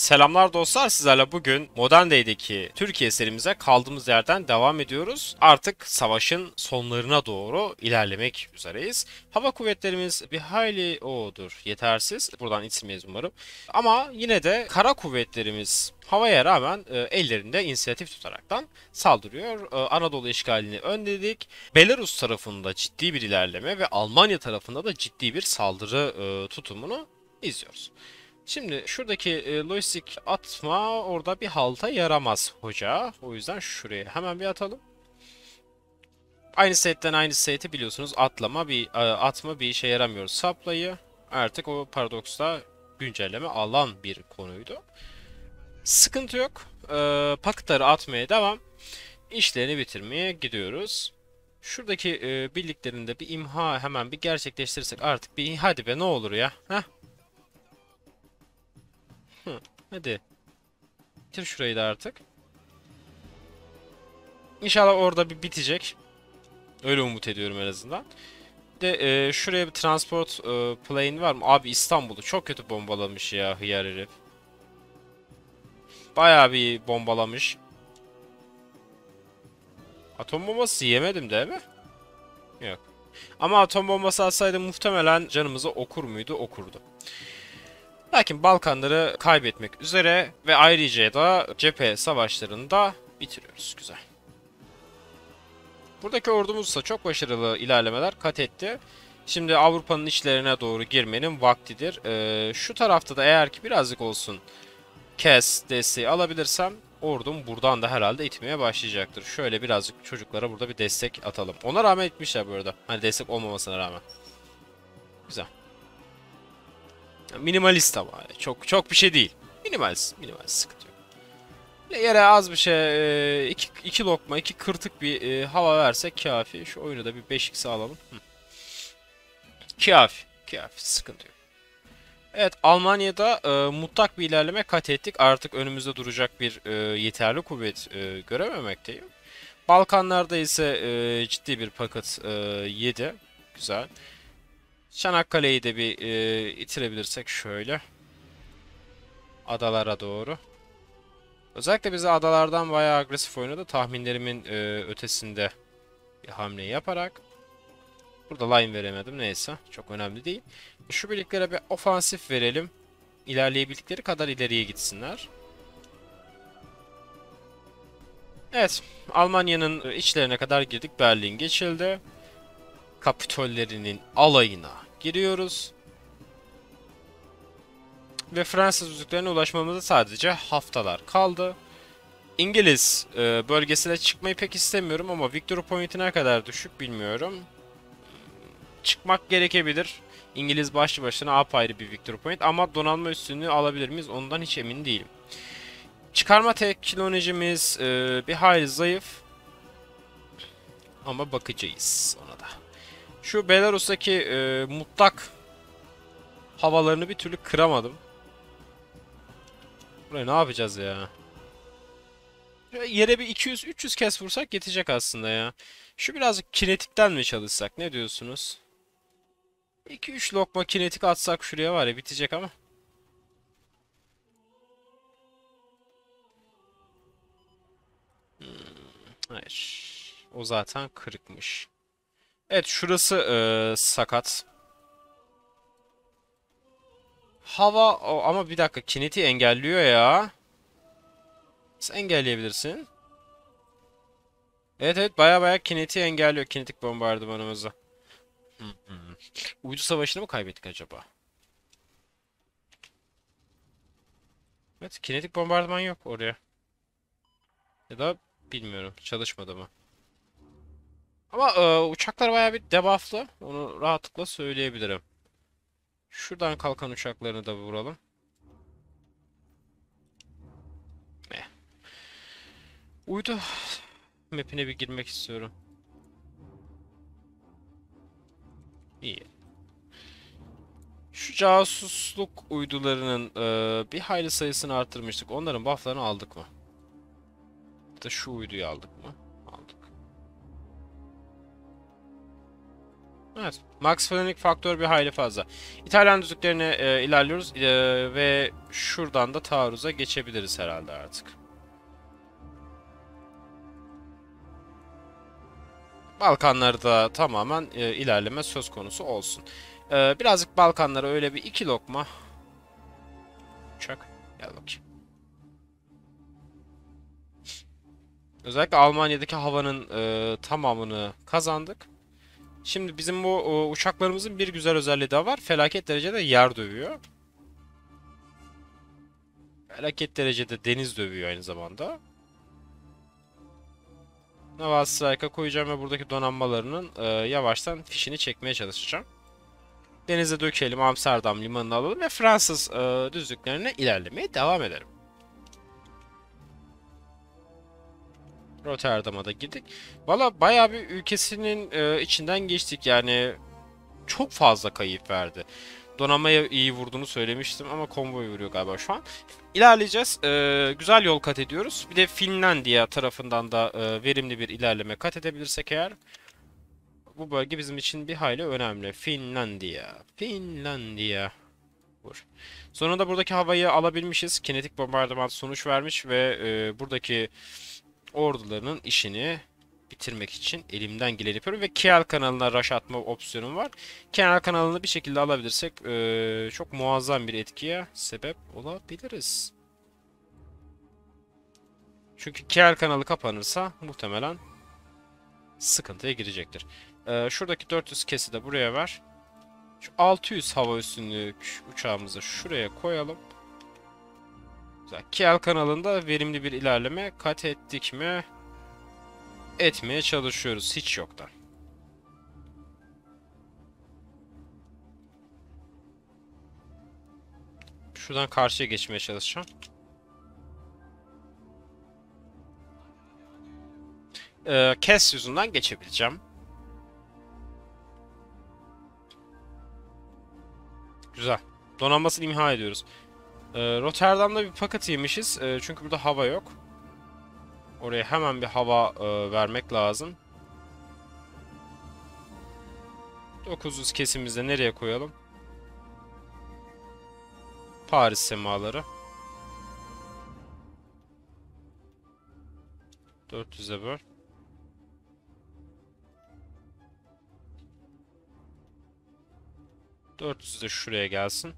Selamlar dostlar, sizlerle bugün Modern Day'deki Türkiye serimize kaldığımız yerden devam ediyoruz. Artık savaşın sonlarına doğru ilerlemek üzereyiz. Hava kuvvetlerimiz bir hayli yetersiz. Buradan itmeyiz umarım. Ama yine de kara kuvvetlerimiz havaya rağmen ellerinde inisiyatif tutaraktan saldırıyor. Anadolu işgalini önledik. Belarus tarafında ciddi bir ilerleme ve Almanya tarafında da ciddi bir saldırı tutumunu izliyoruz. Şimdi şuradaki lojistik atma orada bir halta yaramaz hoca. O yüzden şuraya hemen bir atalım. Aynı setten aynı sete biliyorsunuz atma bir işe yaramıyor. Saplayı artık o paradoksta güncelleme alan bir konuydu. Sıkıntı yok. Paketleri atmaya devam. İşlerini bitirmeye gidiyoruz. Şuradaki birliklerinde bir imha hemen bir gerçekleştirirsek artık bir hadi be ne olur ya. Heh. Hadi. Bitir şurayı da artık. İnşallah orada bir bitecek. Öyle umut ediyorum en azından. Bir de şuraya bir transport plane var mı? Abi İstanbul'u çok kötü bombalamış ya hıyar herif. Bayağı bir bombalamış. Atom bombası yemedim değil mi? Yok. Ama atom bombası atsaydı muhtemelen canımızı okur muydu? Okurdu. Lakin Balkanları kaybetmek üzere ve ayrıca da cephe savaşlarını da bitiriyoruz. Güzel. Buradaki ordumuzsa çok başarılı ilerlemeler kat etti. Şimdi Avrupa'nın içlerine doğru girmenin vaktidir. Şu tarafta da eğer ki birazcık olsun kes desteği alabilirsem ordum buradan da herhalde itmeye başlayacaktır. Şöyle birazcık çocuklara burada bir destek atalım. Ona rağmen itmişler bu arada. Hani destek olmamasına rağmen. Güzel. Minimalist ama çok bir şey değil. Minimalist sıkıntı yok. Yere az bir şey iki lokma iki kırtık bir hava versek kafi. Şu oyunu da bir 5x alalım. Kafi sıkıntı yok. Evet, Almanya'da mutlak bir ilerleme kat ettik. Artık önümüzde duracak bir yeterli kuvvet görememekteyim. Balkanlarda ise ciddi bir paket yedi. Güzel. Çanakkale'yi de bir itirebilirsek şöyle adalara doğru. Özellikle bize adalardan bayağı agresif oynadı. Tahminlerimin ötesinde bir hamle yaparak. Burada line veremedim. Neyse. Çok önemli değil. Şu birliklere bir ofansif verelim. İlerleyebildikleri kadar ileriye gitsinler. Evet. Almanya'nın içlerine kadar girdik. Berlin geçildi. Kapitollerinin alayına giriyoruz. Ve Fransız yüzüklerine ulaşmamıza sadece haftalar kaldı. İngiliz bölgesine çıkmayı pek istemiyorum ama Victory Point'ine kadar düşük bilmiyorum. Çıkmak gerekebilir. İngiliz başlı başına apayrı bir Victory Point ama donanma üstünlüğü alabilir miyiz? Ondan hiç emin değilim. Çıkarma teknolojimiz bir hayli zayıf. Ama bakacağız ona da. Şu Belarus'taki mutlak havalarını bir türlü kıramadım. Buraya ne yapacağız ya? Yere bir 200-300 kez vursak yetecek aslında ya. Şu birazcık kinetikten mi çalışsak? Ne diyorsunuz? 2-3 lokma kinetik atsak şuraya var ya bitecek ama. Hayır. O zaten kırıkmış. Evet, şurası sakat. Hava ama bir dakika kineti engelliyor ya. Sen engelleyebilirsin. Evet baya kineti engelliyor kinetik bombardımanımızı. Uydu savaşını mı kaybettik acaba? Evet, kinetik bombardıman yok oraya. Ya da bilmiyorum çalışmadı mı? Ama uçaklar bayağı bir debufflı. Onu rahatlıkla söyleyebilirim. Şuradan kalkan uçaklarını da vuralım. Uydu map'ine bir girmek istiyorum. İyi. Şu casusluk uydularının bir hayli sayısını arttırmıştık. Onların bufflarını aldık mı? Ya da şu uyduyu aldık mı? Evet. Max frenik faktör bir hayli fazla. İtalyan düzlüklerine ilerliyoruz ve şuradan da taarruza geçebiliriz herhalde artık. Balkanlarda tamamen ilerleme söz konusu olsun. Birazcık Balkanlara öyle bir iki lokma. Uçak. Gel bakayım. Özellikle Almanya'daki havanın tamamını kazandık. Şimdi bizim bu uçaklarımızın bir güzel özelliği daha var. Felaket derecede yer dövüyor. Felaket derecede deniz dövüyor aynı zamanda. Naval Strike'a koyacağım ve buradaki donanmalarının yavaştan fişini çekmeye çalışacağım. Denize dökelim, Amsterdam limanını alalım ve Fransız düzlüklerine ilerlemeye devam edelim. Rotterdam'a da girdik. Valla bayağı bir ülkesinin içinden geçtik. Yani çok fazla kayıp verdi. Donanmaya iyi vurduğunu söylemiştim ama konvoy vuruyor galiba şu an. İlerleyeceğiz. Güzel yol kat ediyoruz. Bir de Finlandiya tarafından da verimli bir ilerleme kat edebilirsek eğer. Bu bölge bizim için bir hayli önemli. Finlandiya. Finlandiya. Vur. Sonunda buradaki havayı alabilmişiz. Kinetik bombardıman sonuç vermiş ve buradaki ordularının işini bitirmek için elimden geleni yapıyorum. Ve Kiel kanalına rush atma opsiyonum var. Kiel kanalını bir şekilde alabilirsek çok muazzam bir etkiye sebep olabiliriz. Çünkü Kiel kanalı kapanırsa muhtemelen sıkıntıya girecektir. Şuradaki 400 kesi de buraya ver. Şu 600 hava üstünlüğü uçağımızı şuraya koyalım. Kiel kanalında verimli bir ilerleme kat ettik mi? Etmeye çalışıyoruz hiç yoktan. Şuradan karşıya geçmeye çalışacağım. Kes yüzünden geçebileceğim. Güzel. Donanmasını imha ediyoruz. Rotterdam'da bir paket yemişiz. Çünkü burada hava yok. Oraya hemen bir hava vermek lazım. 900 kesimizde nereye koyalım? Paris semaları. 400'e böl. ...400 de şuraya gelsin.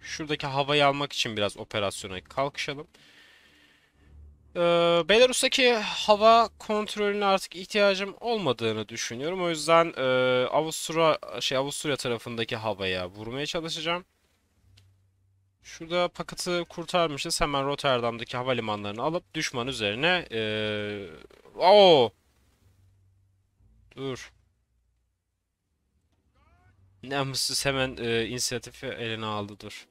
Şuradaki havayı almak için biraz operasyona kalkışalım. Belarus'taki hava kontrolüne artık ihtiyacım olmadığını düşünüyorum. O yüzden Avusturya tarafındaki havaya vurmaya çalışacağım. Şurada paketi kurtarmışız. Hemen Rotterdam'daki havalimanlarını alıp düşman üzerine... Dur. Namussuz hemen inisiyatifi eline aldı, dur.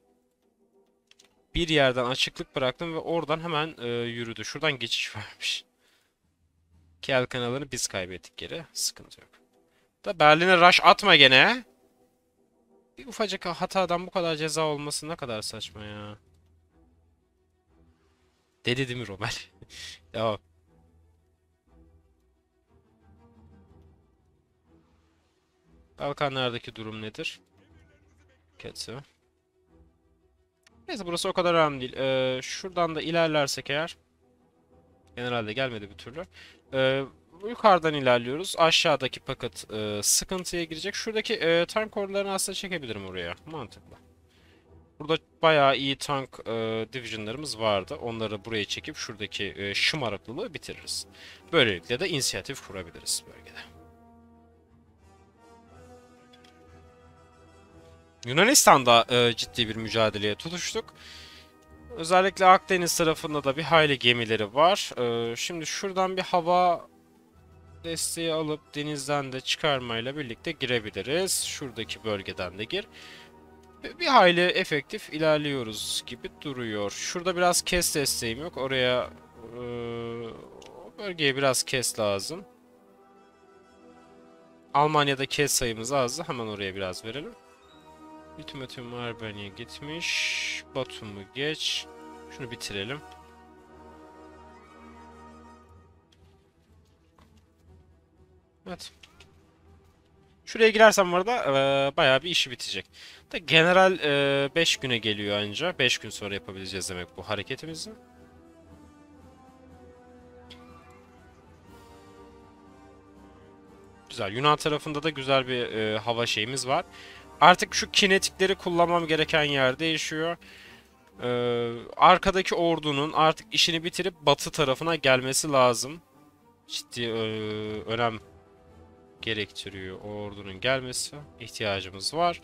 Bir yerden açıklık bıraktım ve oradan hemen yürüdü. Şuradan geçiş varmış. Kiel kanalını biz kaybettik geri. Sıkıntı yok. Da Berlin'e rush atma gene. Bir ufacık hatadan bu kadar ceza olması ne kadar saçma ya. Dedi değil mi Romel? Devam. Balkanlardaki durum nedir? Kötü. Neyse burası o kadar önemli değil. Şuradan da ilerlersek eğer. Genelde gelmedi bir türlü. Yukarıdan ilerliyoruz. Aşağıdaki paket sıkıntıya girecek. Şuradaki tank korlarını aslında çekebilirim oraya. Mantıklı. Burada bayağı iyi tank divisionlarımız vardı. Onları buraya çekip şuradaki şımarıklılığı bitiririz. Böylelikle de inisiyatif kurabiliriz bölgede. Yunanistan'da ciddi bir mücadeleye tutuştuk. Özellikle Akdeniz tarafında da bir hayli gemileri var. Şimdi şuradan bir hava desteği alıp denizden de çıkarmayla birlikte girebiliriz. Şuradaki bölgeden de gir. Bir hayli efektif ilerliyoruz gibi duruyor. Şurada biraz kes desteğim yok. Oraya bölgeye biraz kes lazım. Almanya'da kes sayımız azdı. Hemen oraya biraz verelim. Ultimatum Arbani'ye gitmiş. Batum'u geç. Şunu bitirelim. Evet. Şuraya girersem bu arada bayağı bir işi bitecek. Da general 5 güne geliyor anca. 5 gün sonra yapabileceğiz demek bu hareketimizi. Güzel. Yunan tarafında da güzel bir hava şeyimiz var. Artık şu kinetikleri kullanmam gereken yer değişiyor. Arkadaki ordunun artık işini bitirip batı tarafına gelmesi lazım. Ciddi önem gerektiriyor o ordunun gelmesi. İhtiyacımız var.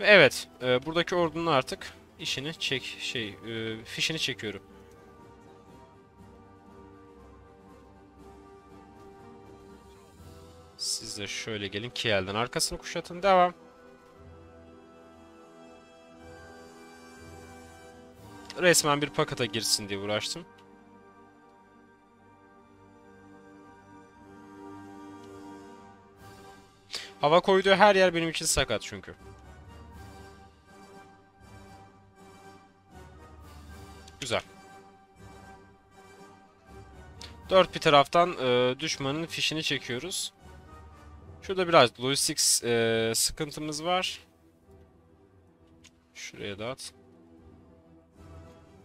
Ve evet, buradaki ordunun artık işini fişini çekiyorum. Siz de şöyle gelin, Kiel'den arkasını kuşatın, devam. Resmen bir pakata girsin diye uğraştım. Hava koyduğu her yer benim için sakat çünkü. Güzel. Dört bir taraftan düşmanın fişini çekiyoruz. Şurada biraz lojistik sıkıntımız var. Şuraya dağıt.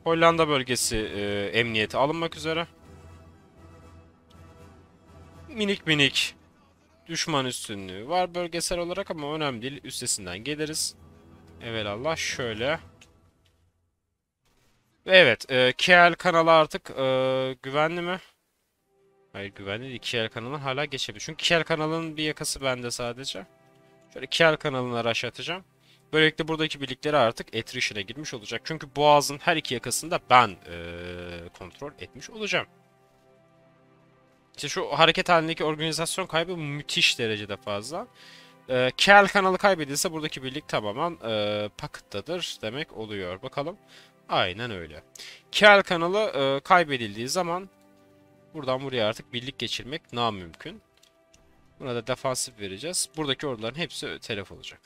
Hollanda bölgesi emniyete alınmak üzere. Minik minik düşman üstünlüğü var bölgesel olarak ama önemli değil. Üstesinden geliriz. Evelallah şöyle. Evet. Kiel kanalı artık güvenli mi? Hayır, güvenli değil. Kiel kanalı hala geçebilir. Çünkü Kiel kanalının bir yakası bende sadece. Şöyle Kiel kanalına rush atacağım. Böylelikle buradaki birlikleri artık attrition'a girmiş olacak. Çünkü boğazın her iki yakasında ben kontrol etmiş olacağım. İşte şu hareket halindeki organizasyon kaybı müthiş derecede fazla. Kiel kanalı kaybedilse buradaki birlik tamamen pakıttadır demek oluyor. Bakalım. Aynen öyle. Kiel kanalı kaybedildiği zaman buradan buraya artık birlik geçirmek namümkün. Buna da defansif vereceğiz. Buradaki orduların hepsi telef olacak.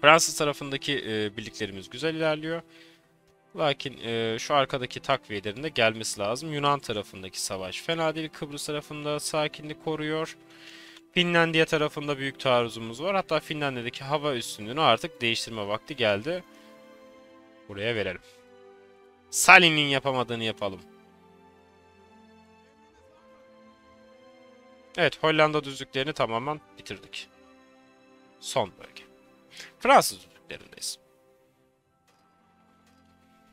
Fransız tarafındaki birliklerimiz güzel ilerliyor. Lakin şu arkadaki takviyelerin de gelmesi lazım. Yunan tarafındaki savaş fena değil. Kıbrıs tarafında sakinlik koruyor. Finlandiya tarafında büyük taarruzumuz var. Hatta Finlandiya'daki hava üstünlüğünü artık değiştirme vakti geldi. Buraya verelim. Salin'in yapamadığını yapalım. Evet, Hollanda düzlüklerini tamamen bitirdik. Son bölge. Fransız düzlüklerindeyiz.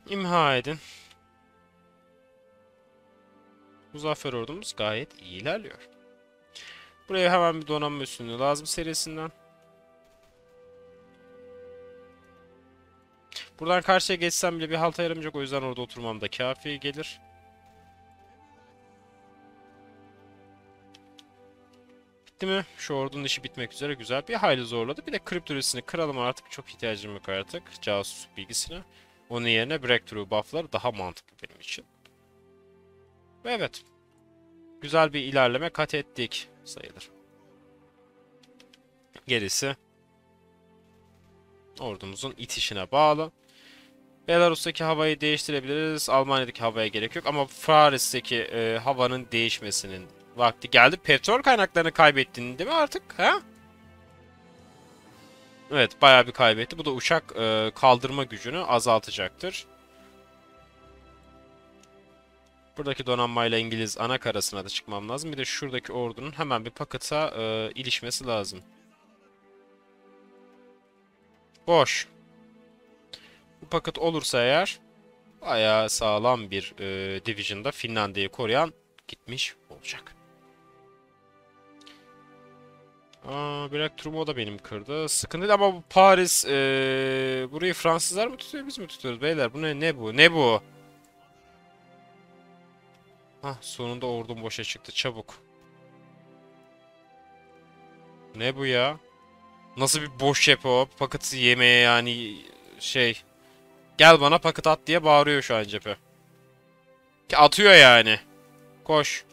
İmha edin. Muzaffer ordumuz gayet iyi ilerliyor. Buraya hemen bir donanma üstünlüğü lazım serisinden. Buradan karşıya geçsem bile bir halta yaramayacak. O yüzden orada oturmam da kafi gelir. Bitti mi? Şu ordunun işi bitmek üzere. Güzel. Bir hayli zorladı. Bir de kriptolojisini kıralım artık. Çok ihtiyacım yok artık. Casusluk bilgisine. Onun yerine breakthrough buff'lar daha mantıklı benim için. Ve evet. Güzel bir ilerleme kat ettik sayılır. Gerisi ordumuzun itişine bağlı. Belarus'taki havayı değiştirebiliriz. Almanya'daki havaya gerek yok. Ama Faris'teki havanın değişmesinin vakti geldi. Petrol kaynaklarını kaybettin değil mi artık? Ha? Evet, bayağı bir kaybetti. Bu da uçak kaldırma gücünü azaltacaktır. Buradaki donanmayla İngiliz ana karasına da çıkmam lazım. Bir de şuradaki ordunun hemen bir pakıta ilişmesi lazım. Boş. Bu paket olursa eğer bayağı sağlam bir division'da Finlandiya'yı koruyan gitmiş olacak. Breakthrough'u da benim kırdı. Sıkıntı değil ama bu Paris burayı Fransızlar mı tutuyor, biz mi tutuyoruz beyler? Bu ne bu? Hah, sonunda ordum boşa çıktı, çabuk. Ne bu ya? Nasıl bir boş cephe o? Paketi yemeye yani şey. Gel bana paket at diye bağırıyor şu an cephe. Ki atıyor yani. Koş.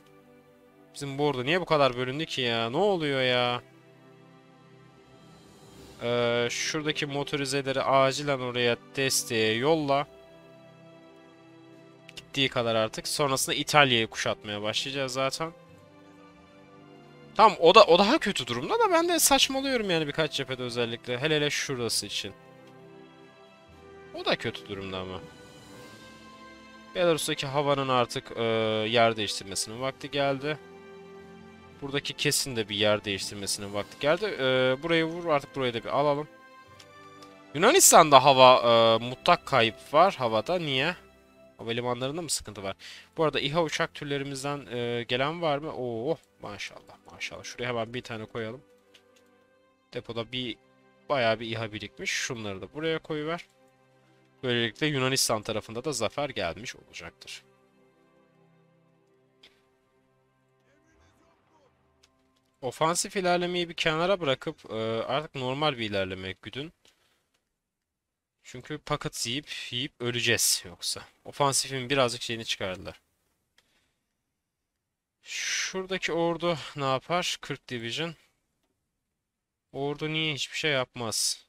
Bizim bu ordu niye bu kadar bölündü ki ya? Ne oluyor ya? Şuradaki motorizeleri acilen oraya desteğe yolla. gittiği kadar artık. Sonrasında İtalya'yı kuşatmaya başlayacağız zaten. Tamam, o daha kötü durumda da ben de saçmalıyorum yani birkaç cephede özellikle. Hele hele şurası için. O da kötü durumda ama. Belarus'taki havanın artık yer değiştirmesinin vakti geldi. Buradaki kesin de bir yer değiştirmesinin vakti geldi. Burayı vur, artık burayı da bir alalım. Yunanistan'da hava mutlak kayıp var havada. Niye? Havalimanlarında mı sıkıntı var? Bu arada İHA uçak türlerimizden gelen var mı? Oo, maşallah maşallah. Şuraya hemen bir tane koyalım. Depoda bayağı bir İHA birikmiş. Şunları da buraya koyuver. Böylelikle Yunanistan tarafında da zafer gelmiş olacaktır. Ofansif ilerlemeyi bir kenara bırakıp artık normal bir ilerleme güdün. Çünkü paket yiyip öleceğiz yoksa. Ofansifin birazcık şeyini çıkardılar. Şuradaki ordu ne yapar? 40 division. Ordu niye hiçbir şey yapmaz?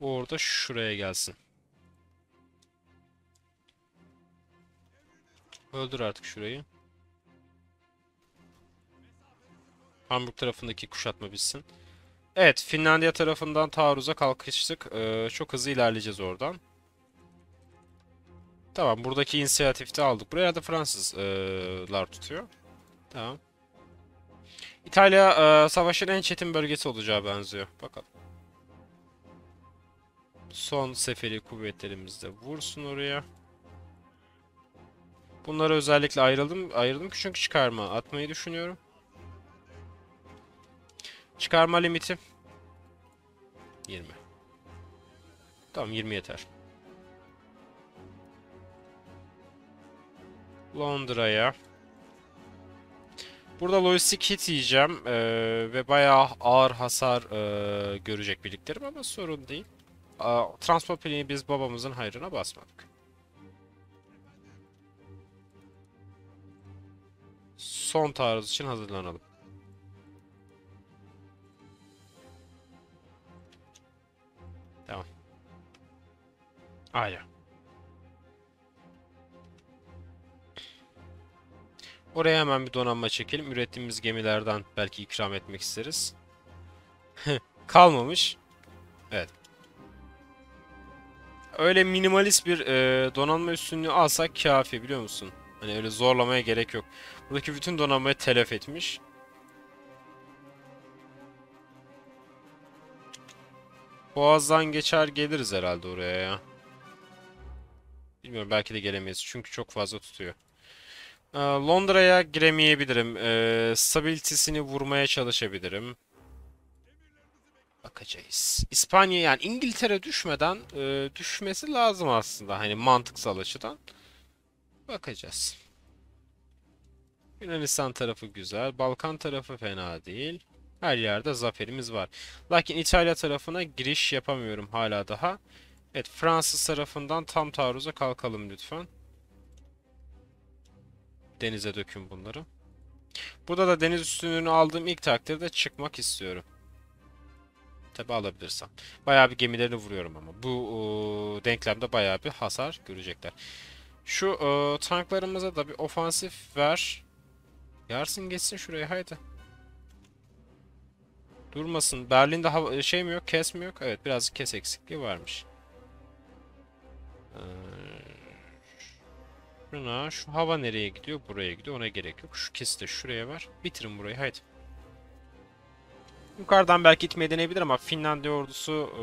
Ordu şuraya gelsin. Öldür artık şurayı. Hamburg tarafındaki kuşatma bitsin. Evet, Finlandiya tarafından taarruza kalkıştık. Çok hızlı ilerleyeceğiz oradan. Tamam, buradaki inisiyatifte aldık. Buraya da Fransızlar tutuyor. Tamam. İtalya savaşın en çetin bölgesi olacağı benziyor. Bakalım. Son seferi kuvvetlerimiz de vursun oraya. Bunları özellikle ayırdım çünkü çıkarma atmayı düşünüyorum. Çıkarma limiti 20. Tamam, 20 yeter. Londra'ya. Burada lojistik hit yiyeceğim ve bayağı ağır hasar görecek birliklerim ama sorun değil. Transport planı biz babamızın hayrına basmadık. Son taarruz için hazırlanalım. Tamam. Aynen. Oraya hemen bir donanma çekelim. Ürettiğimiz gemilerden belki ikram etmek isteriz. Kalmamış. Evet. Öyle minimalist bir donanma üstünlüğü alsak kafi, biliyor musun? Hani öyle zorlamaya gerek yok. Buradaki bütün donanmayı telef etmiş. Boğaz'dan geçer geliriz herhalde oraya ya. Bilmiyorum, belki de gelemeyiz çünkü çok fazla tutuyor. Londra'ya giremeyebilirim. Stabilitesini vurmaya çalışabilirim. Bakacağız. İspanya, yani İngiltere düşmeden düşmesi lazım aslında. Hani mantıksal açıdan. Bakacağız. Yunanistan tarafı güzel. Balkan tarafı fena değil. Her yerde zaferimiz var. Lakin İtalya tarafına giriş yapamıyorum hala daha. Evet, Fransız tarafından tam taarruza kalkalım lütfen. Denize dökün bunları. Burada da deniz üstünlüğünü aldığım ilk takdirde çıkmak istiyorum. Tabi alabilirsem. Bayağı bir gemilerini vuruyorum ama. Bu denklemde bayağı bir hasar görecekler. Şu tanklarımıza da bir ofansif ver. Yarsın geçsin şuraya, haydi. Durmasın. Berlin'de hava, şey mi yok? Kes mi yok? Evet, biraz kes eksikliği varmış. Şuna, şu hava nereye gidiyor? Buraya gidiyor. Ona gerek yok. Şu kesi de şuraya ver. Bitirin burayı, haydi. Yukarıdan belki itmeye deneyebilir ama Finlandiya ordusu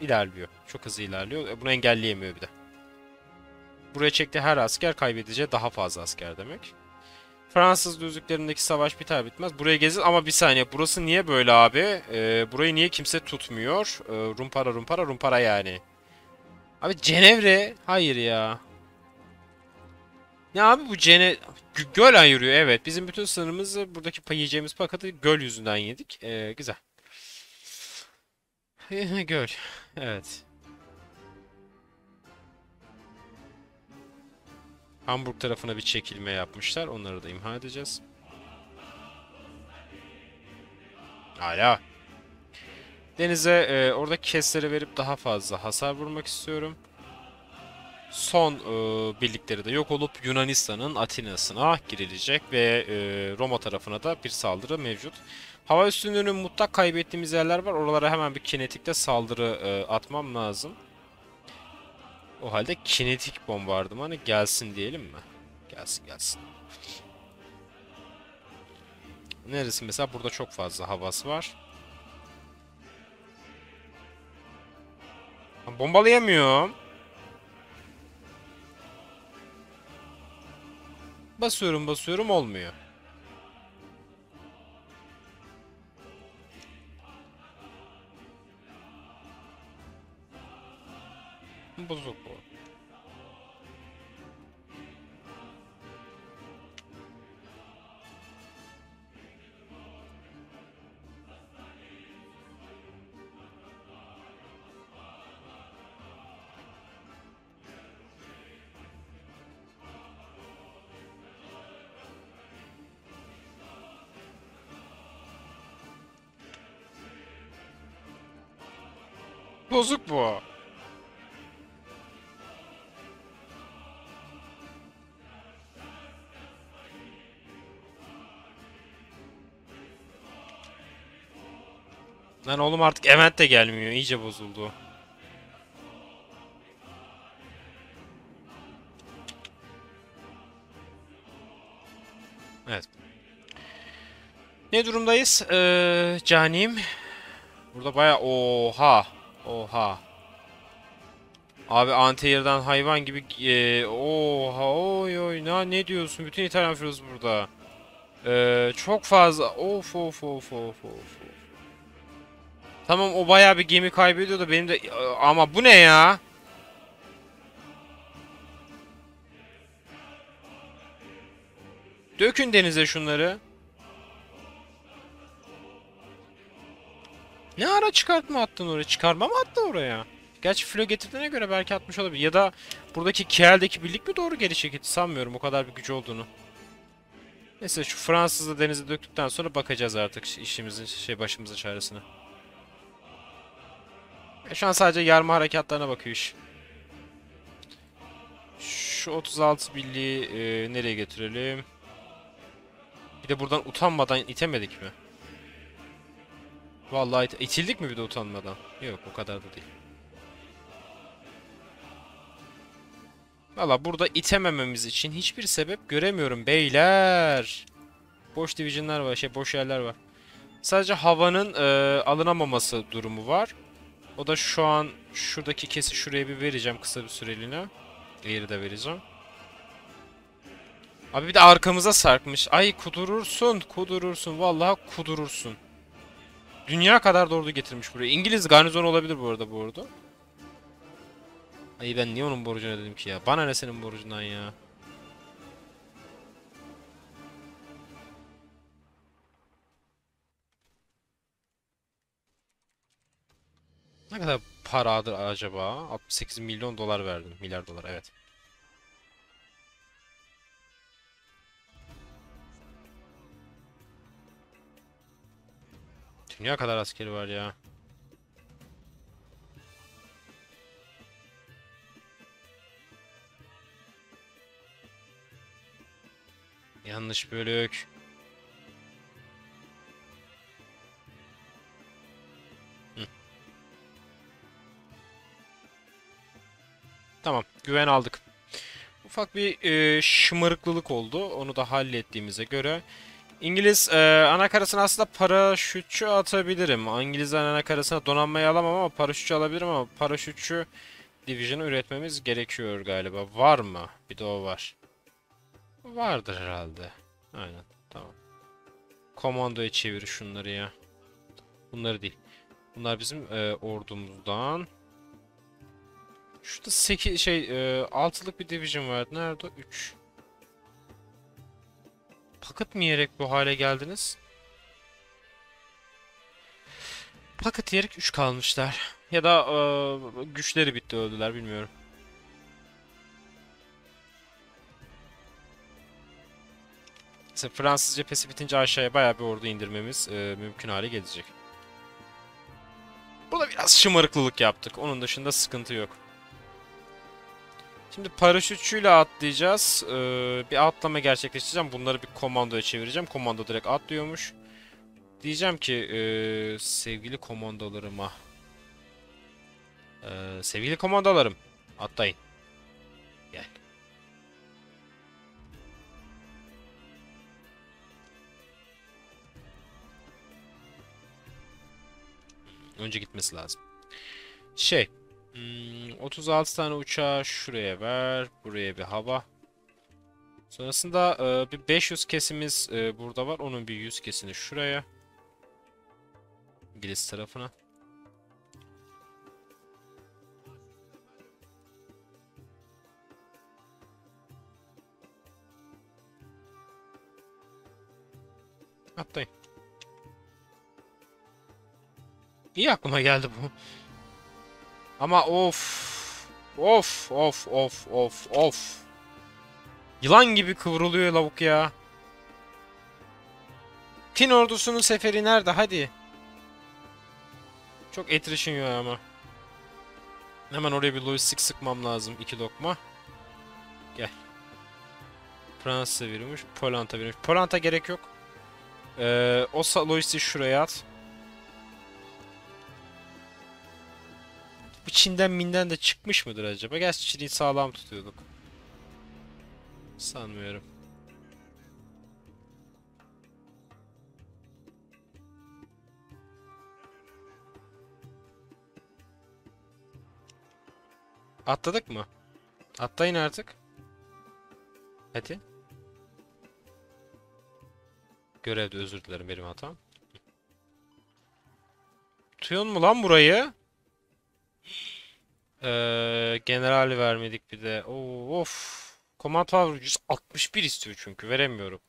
ilerliyor. Çok hızlı ilerliyor. Bunu engelleyemiyor bir de. Buraya çektiği her asker kaybedeceği daha fazla asker demek. Fransız düzlüklerindeki savaş biter bitmez. Buraya gezin ama bir saniye. Burası niye böyle abi? Burayı niye kimse tutmuyor? Rumpara yani. Abi Cenevre. Hayır ya. Ya abi bu göl yürüyor. Evet, bizim bütün sınırımızı buradaki yiyeceğimiz pakatı göl yüzünden yedik. Güzel. Göl. Evet. Hamburg tarafına bir çekilme yapmışlar. Onları da imha edeceğiz. Hala. Denize orada kesleri verip daha fazla hasar vurmak istiyorum. son birlikleri de yok olup Yunanistan'ın Atina'sına girilecek ve Roma tarafına da bir saldırı mevcut. Hava üstünlüğünün mutlak kaybettiğimiz yerler var. Oralara hemen bir kinetikte saldırı atmam lazım. O halde kinetik bombardımanı gelsin diyelim mi? Gelsin gelsin. Neresi mesela? Burada çok fazla havası var. Bombalayamıyorum. Basıyorum basıyorum olmuyor. Bozuk bu. Bozuk bu. Lan oğlum artık event de gelmiyor. İyice bozuldu. Evet. Ne durumdayız? Canim. Burada bayağı... Oha. Oha. Abi Antalya'dan hayvan gibi... Oha. Oy oy. Ne diyorsun? Bütün İtalyan filosu burada. Çok fazla... Of of of of of. Tamam o bayağı bir gemi kaybediyor da benim de... Ama bu ne ya? Dökün denize şunları. Ne ara çıkartma attın oraya? Çıkarma mı attın oraya? Gerçi filo getirdiğine göre belki atmış olabilir. Ya da buradaki Kiel'deki birlik mi doğru geri çekildi? Sanmıyorum o kadar bir gücü olduğunu. Neyse şu Fransız'ı denize döktükten sonra bakacağız artık işimizin başımızın çaresine. Şu an sadece yarma harekatlarına bakıyor iş. Şu 36 birliği nereye getirelim? Bir de buradan utanmadan itemedik mi? Vallahi itildik mi bir de utanmadan? Yok o kadar da değil. Vallahi burada itemememiz için hiçbir sebep göremiyorum beyler. Boş division'lar var, boş yerler var. Sadece havanın alınamaması durumu var. O da şu an şuradaki kesi şuraya bir vereceğim kısa bir süreliğine. Diğeri de vereceğim. Abi bir de arkamıza sarkmış. Ay kudurursun, kudurursun. Vallahi kudurursun. Dünya kadar da ordu getirmiş buraya. İngiliz garnizonu olabilir bu arada bu ordu. Ay ben niye onun borcuna dedim ki ya? Bana ne senin borcundan ya? Ne kadar paradır acaba? 68 milyon dolar verdim. Milyar dolar evet. Dünya kadar askeri var ya. Yanlış bölük. Tamam, güven aldık. Ufak bir şımarıklılık oldu. Onu da hallettiğimize göre. İngiliz anakarasına aslında paraşütçü atabilirim. İngilizlerin anakarasına donanmayı alamam ama paraşütçü alabilirim ama paraşütçü division'ı üretmemiz gerekiyor galiba. Var mı? Bir de o var. Vardır herhalde. Aynen, tamam. Komandoya çevir şunları ya. Bunları değil. Bunlar bizim ordumuzdan. Şurada 8 6'lık bir division vardı. Nerede? 3. Paket mi yiyerek bu hale geldiniz? Paket yiyerek 3 kalmışlar. Ya da güçleri bitti öldüler bilmiyorum. Mesela Fransız cephesi bitince aşağıya bayağı bir ordu indirmemiz mümkün hale gelecek. Burada biraz şımarıklılık yaptık. Onun dışında sıkıntı yok. Şimdi paraşütçüyle atlayacağız. Bir atlama gerçekleştireceğim. Bunları bir komandoya çevireceğim. Komando direkt atlıyormuş. Diyeceğim ki sevgili komandolarıma. Sevgili komandolarım, atlayın. Gel. Önce gitmesi lazım. 36 tane uçağı şuraya ver. Buraya bir hava. Sonrasında bir 500 kesimiz burada var. Onun bir 100 kesini şuraya. İngiliz tarafına. Atlayın. İyi aklıma geldi bu. Ama of. Yılan gibi kıvrılıyor lavuk ya. Tin ordusunun seferi nerede? Hadi. Çok etrişiyor ama. Hemen oraya bir lojistik sıkmam lazım. 2 lokma. Gel. Fransa verilmiş. Polanta verilmiş. Polanta gerek yok. O lojistiği şuraya at. Bu Çin'den minden de çıkmış mıdır acaba? Gerçi Çin'i sağlam tutuyorduk. Sanmıyorum. Atladık mı? Atlayın artık. Hadi. Görevde özür dilerim, benim hatam. Tutuyor mu lan burayı? General vermedik bir de. Of. Command power 161 istiyor çünkü. Veremiyorum.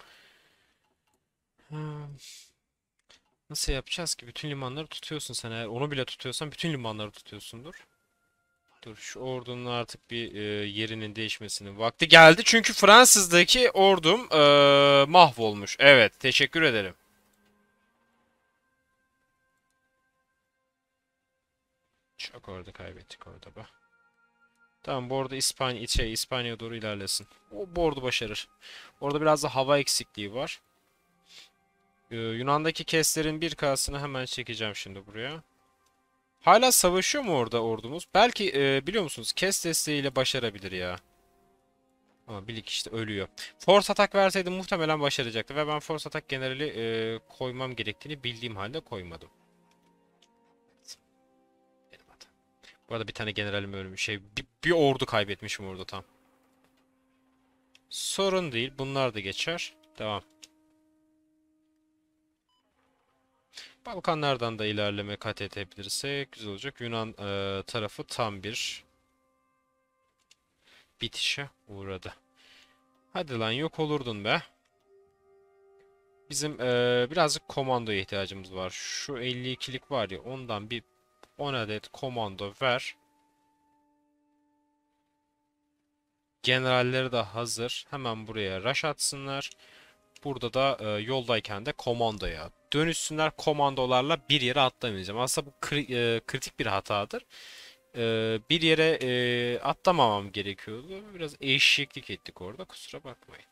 Nasıl yapacağız ki? Bütün limanları tutuyorsun sen eğer. Onu bile tutuyorsan bütün limanları tutuyorsundur. Dur, şu ordunun artık bir yerinin değişmesinin vakti geldi. Çünkü Fransız'daki ordum mahvolmuş. Evet, teşekkür ederim. Çok orada kaybettik orada bak. Tamam, bu orada İspanya'ya doğru ilerlesin. Bu ordu başarır. Orada biraz da hava eksikliği var. Yunan'daki keslerin 1K'sını hemen çekeceğim şimdi buraya. Hala savaşıyor mu orada ordumuz? Belki biliyor musunuz, kes desteğiyle başarabilir ya. Ama birlik işte ölüyor. Force atak verseydi muhtemelen başaracaktı ve ben force atak generali koymam gerektiğini bildiğim halde koymadım. Benim hatam. Bu arada bir tane generalim ölmüş. Bir ordu kaybetmişim orada tam. Sorun değil. Bunlar da geçer. Devam. Balkanlardan da ilerleme kat edebilirsek güzel olacak. Yunan tarafı tam bir bitişe uğradı. Hadi lan, yok olurdun be. Bizim birazcık komandoya ihtiyacımız var. Şu 52'lik var ya, ondan bir 10 adet komando ver. Generalleri de hazır. Hemen buraya rush atsınlar. Burada da yoldayken de komandoya dönüşsünler. Komandolarla bir yere atlamayacağım. Aslında bu kritik bir hatadır. Bir yere atlamamam gerekiyordu. Biraz eşeklik ettik orada. Kusura bakmayın.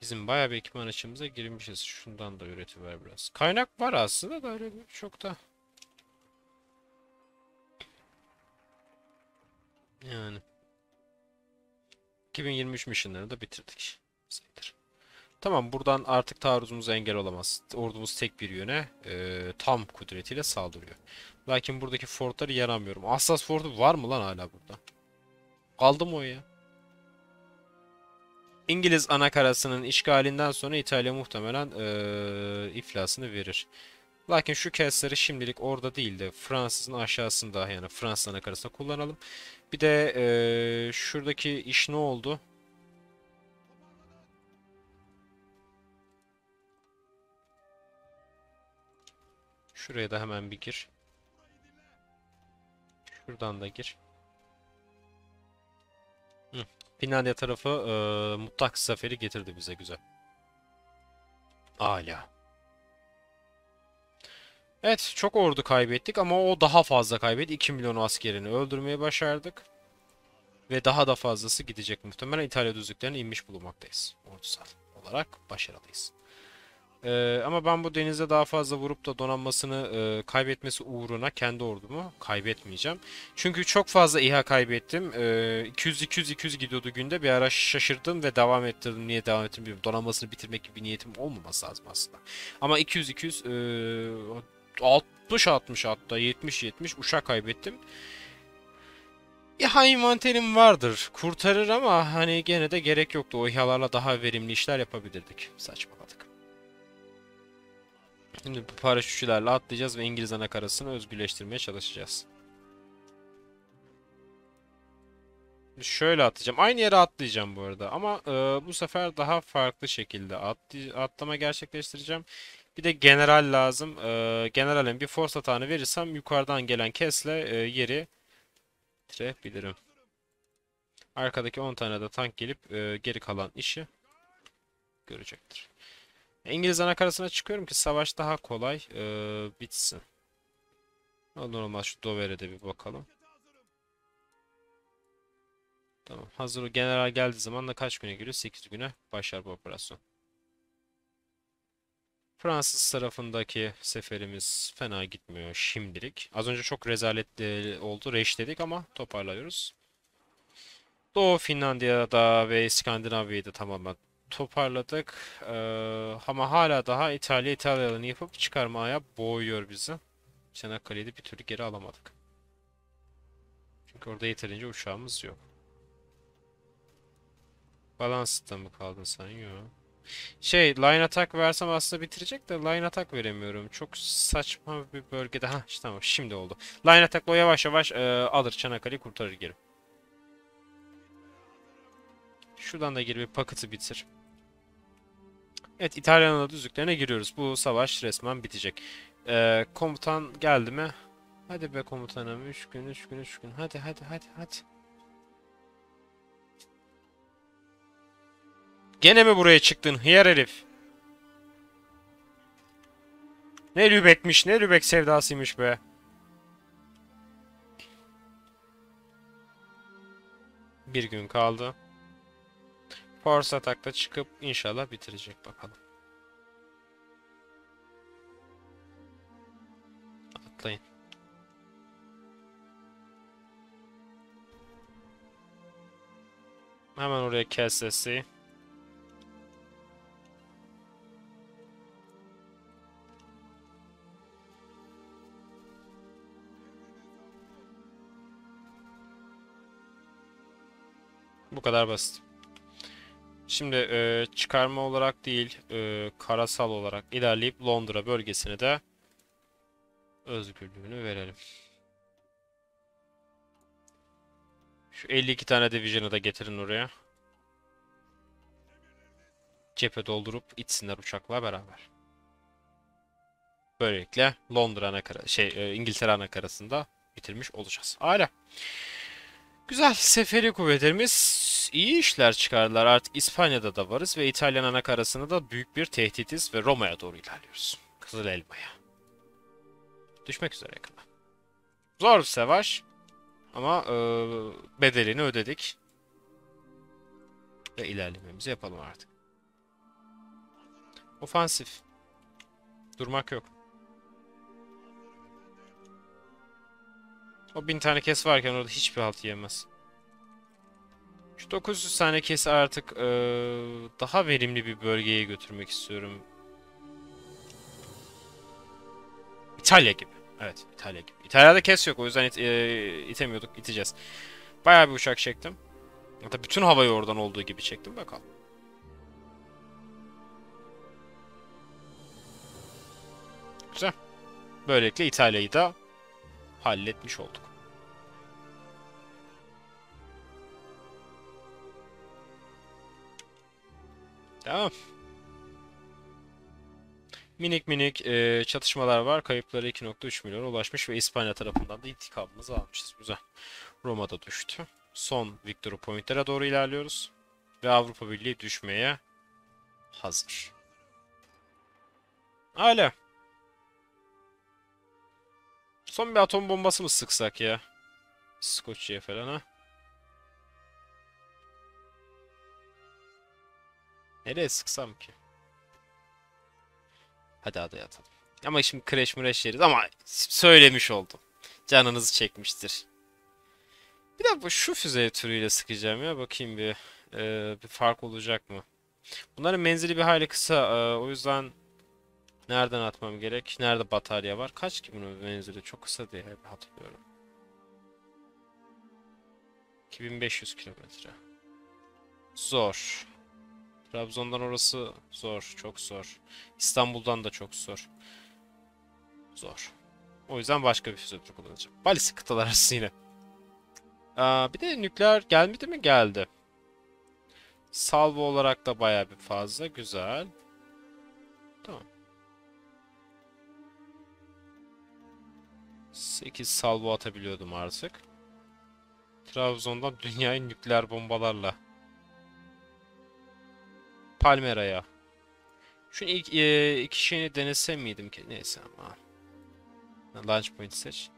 Bizim bayağı bir ekipman açımıza girmişiz. Şundan da üretiver biraz. Kaynak var aslında da öyle çok da. Yani. 2023 misyonlarını da bitirdik. Sayılır. Tamam, buradan artık taarruzumuza engel olamaz. Ordumuz tek bir yöne tam kudretiyle saldırıyor. Lakin buradaki fortları yaramıyorum. Hassas fortu var mı lan hala burada? Kaldı mı o ya? İngiliz anakarasının işgalinden sonra İtalya muhtemelen iflasını verir. Lakin şu kesleri şimdilik orada değil de Fransız'ın aşağısında, yani Fransız anakarasında kullanalım. Bir de şuradaki iş ne oldu? Şuraya da hemen bir gir. Şuradan da gir. Finlandiya tarafı mutlak zaferi getirdi bize, güzel. Âlâ. Evet, çok ordu kaybettik ama o daha fazla kaybetti. 2 milyon askerini öldürmeyi başardık. Ve daha da fazlası gidecek muhtemelen. İtalya düzlüklerine inmiş bulunmaktayız. Ordusal olarak başarılıyız. Ama ben bu denize daha fazla vurup da donanmasını kaybetmesi uğruna kendi ordumu kaybetmeyeceğim. Çünkü çok fazla İHA kaybettim. 200-200-200 gidiyordu günde. Bir ara şaşırdım ve devam ettirdim. Niye devam ettim bilmiyorum. Donanmasını bitirmek gibi bir niyetim olmaması lazım aslında. Ama 200-200 60-60 hatta 70-70 uçak kaybettim. İHA envanterim vardır. Kurtarır ama hani gene de gerek yoktu. O İHA'larla daha verimli işler yapabilirdik. Saçmaladık. Şimdi bu paraşütçülerle atlayacağız ve İngiliz ana karasını özgürleştirmeye çalışacağız. Şöyle atlayacağım. Aynı yere atlayacağım bu arada. Ama bu sefer daha farklı şekilde atlama gerçekleştireceğim. Bir de general lazım. Generalin bir force atağını verirsem yukarıdan gelen kesle yeri bitirebilirim. Arkadaki 10 tane de tank gelip geri kalan işi görecektir. İngiliz anakarasına çıkıyorum ki savaş daha kolay bitsin. Olur olmaz şu Dover'e de bir bakalım. Tamam, hazır general geldiği zaman da kaç güne giriyor? 8 güne başlar bu operasyon. Fransız tarafındaki seferimiz fena gitmiyor şimdilik. Az önce çok rezaletli oldu. Reş dedik ama toparlıyoruz. Doğu Finlandiya'da ve İskandinavya'yı da tamamen toparladık. Ama hala daha İtalya'nı yapıp çıkarmaya boğuyor bizi. Çanakkale'yi de bir türlü geri alamadık. Çünkü orada yeterince uçağımız yok. Balans'ta mı kaldın sen? Yok. Line attack versem aslında bitirecek de line attack veremiyorum. Çok saçma bir bölgede. Ha işte tamam, şimdi oldu. Line attack'la o yavaş yavaş alır Çanakkale'yi, kurtarır geri. Şuradan da geri bir paketi bitir. Evet, İtalya'nın da düzlüklerine giriyoruz. Bu savaş resmen bitecek. Komutan geldi mi? Hadi be komutanım, 3 gün. Hadi. Gene mi buraya çıktın hıyar herif? Ne Lübeck'miş, ne Lübeck sevdasıymış be. Bir gün kaldı. Force atakta çıkıp inşallah bitirecek, bakalım. Atlayın. Hemen oraya kes sesi. Bu kadar basit. Şimdi çıkarma olarak değil, karasal olarak ilerleyip Londra bölgesine de özgürlüğünü verelim. Şu 52 tane division'ı da getirin oraya. Cephe doldurup itsinler uçakla beraber. Böylelikle Londra anakarası, İngiltere anakarasında bitirmiş olacağız. Hala. Güzel, seferi kuvvetlerimiz iyi işler çıkardılar. Artık İspanya'da da varız ve İtalyan anakarasına da büyük bir tehditiz ve Roma'ya doğru ilerliyoruz. Kızıl Elma'ya. Düşmek üzere yakında. Zor bir savaş ama bedelini ödedik. Ve ilerlememizi yapalım artık. Ofansif. Durmak yok. O 1000 tane kes varken orada hiçbir halt yiyemez. Şu 900 tane kesi artık daha verimli bir bölgeye götürmek istiyorum. İtalya gibi. Evet, İtalya gibi. İtalya'da kes yok, o yüzden itemiyorduk, iteceğiz. Bayağı bir uçak çektim. Hatta bütün havayı oradan olduğu gibi çektim, bakalım. Güzel. Böylelikle İtalya'yı da halletmiş olduk. Tamam. Minik minik çatışmalar var. Kayıpları 2.3 milyona ulaşmış ve İspanya tarafından da intikamımızı almışız. Güzel. Roma'da düştü. Son victory point'lere doğru ilerliyoruz. Ve Avrupa Birliği düşmeye hazır. Hala. Son bir atom bombası mı sıksak ya? İskoçya'ya falan ha? Nereye sıksam ki? Hadi adaya atalım. Ama şimdi crash mrash yeriz ama söylemiş oldum. Canınızı çekmiştir. Bir de bu şu füze türüyle sıkacağım ya. Bakayım bir fark olacak mı? Bunların menzili bir hayli kısa. O yüzden nereden atmam gerek? Nerede batarya var? Kaç ki bunun menzili? Çok kısa diye hatırlıyorum. 2500 kilometre. Zor. Trabzon'dan orası zor. Çok zor. İstanbul'dan da çok zor. Zor. O yüzden başka bir füze türü kullanacağım. Balistik kıtalar arası yine. Bir de nükleer gelmedi mi? Geldi. Salvo olarak da bayağı bir fazla. Güzel. Tamam. 8 salvo atabiliyordum artık. Trabzon'dan dünyayı nükleer bombalarla. Palmera'ya. Şunu ilk iki şeyini denesem miydim ki? Neyse ama. Launch point seç.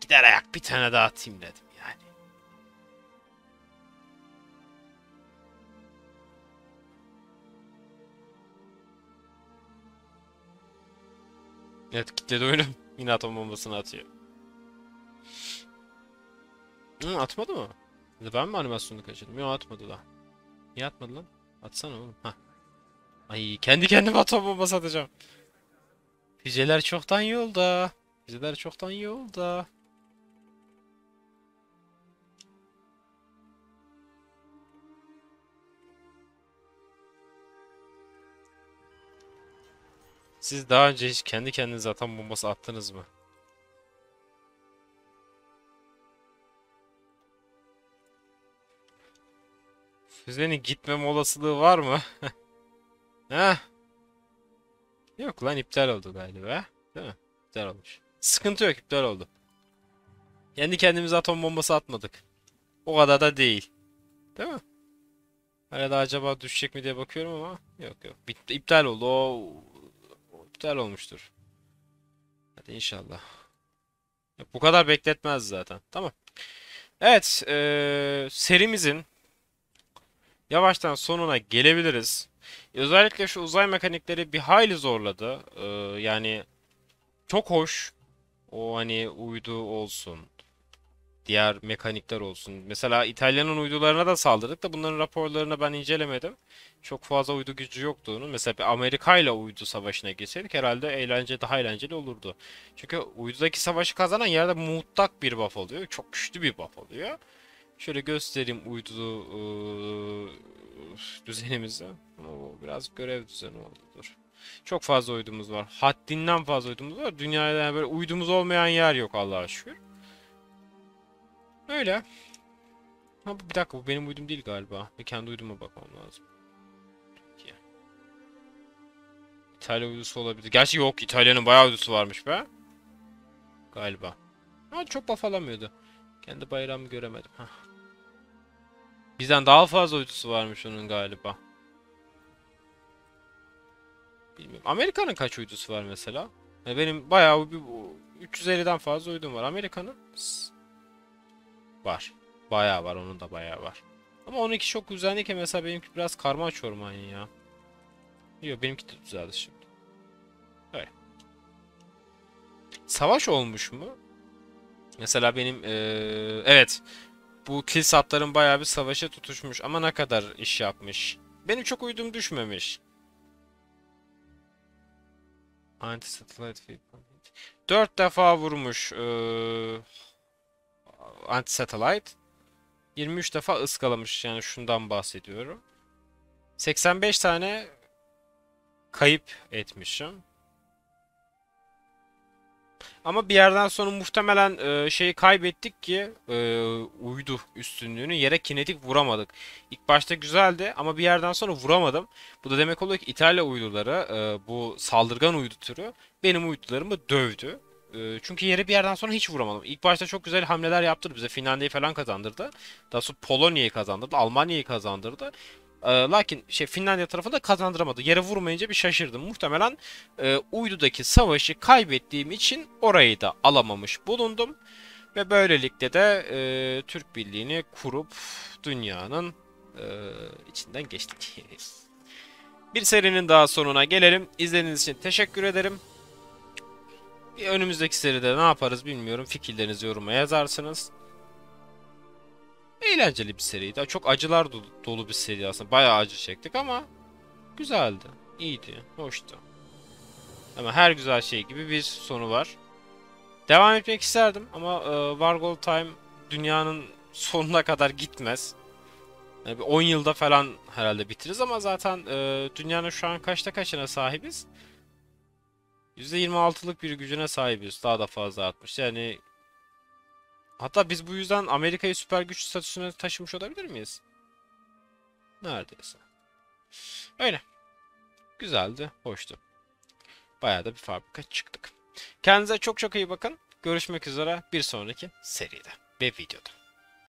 Gider ayak bir tane daha atayım dedim yani. Evet kitledi oyunu. Yine atom bombasını atıyor. Atmadı mı? Ben mi animasyonu kaçırdım? Yok atmadı da. Niye atmadı lan? Atsana oğlum. Hah. Ay kendi kendime atom bombası atacağım. Füzeler çoktan yolda. Füzeler çoktan yolda. Siz daha önce hiç kendi kendinize atom bombası attınız mı? Füzenin gitmeme olasılığı var mı? Heh. Yok lan iptal oldu galiba. Değil mi? İptal olmuş. Sıkıntı yok, iptal oldu. Kendi kendimize atom bombası atmadık. O kadar da değil. Değil mi? Arada acaba düşecek mi diye bakıyorum ama yok yok. İptal oldu. O iptal olmuştur. Hadi inşallah. Bu kadar bekletmez zaten. Tamam. Evet. Serimizin yavaştan sonuna gelebiliriz. Özellikle şu uzay mekanikleri bir hayli zorladı. Yani çok hoş. O hani uydu olsun. Diğer mekanikler olsun. Mesela İtalya'nın uydularına da saldırdık da bunların raporlarını ben incelemedim. Çok fazla uydu gücü yoktu onun. Mesela bir Amerika ile uydu savaşına geçseydik herhalde daha eğlenceli olurdu. Çünkü uydudaki savaşı kazanan yerde mutlak bir buff oluyor. Çok güçlü bir buff oluyor. Şöyle göstereyim uydu düzenimizi. Oo, biraz görev düzeni oldu. Dur. Çok fazla uydumuz var. Haddinden fazla uydumuz var. Dünyada yani böyle uydumuz olmayan yer yok Allah'a şükür. Öyle. Ha, bir dakika bu benim uydum değil galiba. Bir kendi uyduma bakmam lazım. Türkiye. İtalya uydusu olabilir. Gerçi yok İtalya'nın bayağı uydusu varmış be. Galiba. Ha, çok buff alamıyordu. Kendi bayrağımı göremedim. Heh. Bizden daha fazla uydusu varmış onun galiba. Bilmiyorum. Amerika'nın kaç uydusu var mesela? Yani benim bayağı bir 350'den fazla uydum var. Amerika'nın var. Bayağı var. Onun da bayağı var. Ama onunki çok düzenli ki mesela benimki biraz karma çorman ya. Yok benimki de düzeldi şimdi. Öyle. Savaş olmuş mu? Mesela benim evet bu kilis atların bayağı bir savaşa tutuşmuş ama ne kadar iş yapmış. Benim çok uydum düşmemiş. Anti-satellite weapon. 4 defa vurmuş anti-satellite. 23 defa ıskalamış yani şundan bahsediyorum. 85 tane kayıp etmişim. Ama bir yerden sonra muhtemelen şeyi kaybettik ki uydu üstünlüğünü yere kinetik vuramadık. İlk başta güzeldi ama bir yerden sonra vuramadım. Bu da demek oluyor ki İtalya uyduları bu saldırgan uydu türü benim uydularımı dövdü. Çünkü yere bir yerden sonra hiç vuramadım. İlk başta çok güzel hamleler yaptırdı bize. Finlandiya'yı falan kazandırdı. Daha sonra Polonya'yı kazandırdı. Almanya'yı kazandırdı. Lakin Finlandiya tarafı da kazandıramadı. Yere vurmayınca bir şaşırdım. Muhtemelen uydudaki savaşı kaybettiğim için orayı da alamamış bulundum. Ve böylelikle de Türk Birliği'ni kurup dünyanın içinden geçtik. Bir serinin daha sonuna gelelim. İzlediğiniz için teşekkür ederim. Bir önümüzdeki seride ne yaparız bilmiyorum. Fikirlerinizi yoruma yazarsınız. Eğlenceli bir seriydi. Çok acılar dolu bir seri aslında. Bayağı acı çektik ama güzeldi. İyiydi. Hoştu. Ama her güzel şey gibi bir sonu var. Devam etmek isterdim ama Wargol Time dünyanın sonuna kadar gitmez. Yani bir 10 yılda falan herhalde bitiririz ama zaten dünyanın şu an kaçına sahibiz? %26'lık bir gücüne sahibiz. Daha da fazla artmış. Yani hatta biz bu yüzden Amerika'yı süper güç statüsüne taşımış olabilir miyiz? Neredeyse. Öyle. Güzeldi, hoştu. Bayağı da bir fabrika çıktık. Kendinize çok çok iyi bakın. Görüşmek üzere bir sonraki seride ve videoda.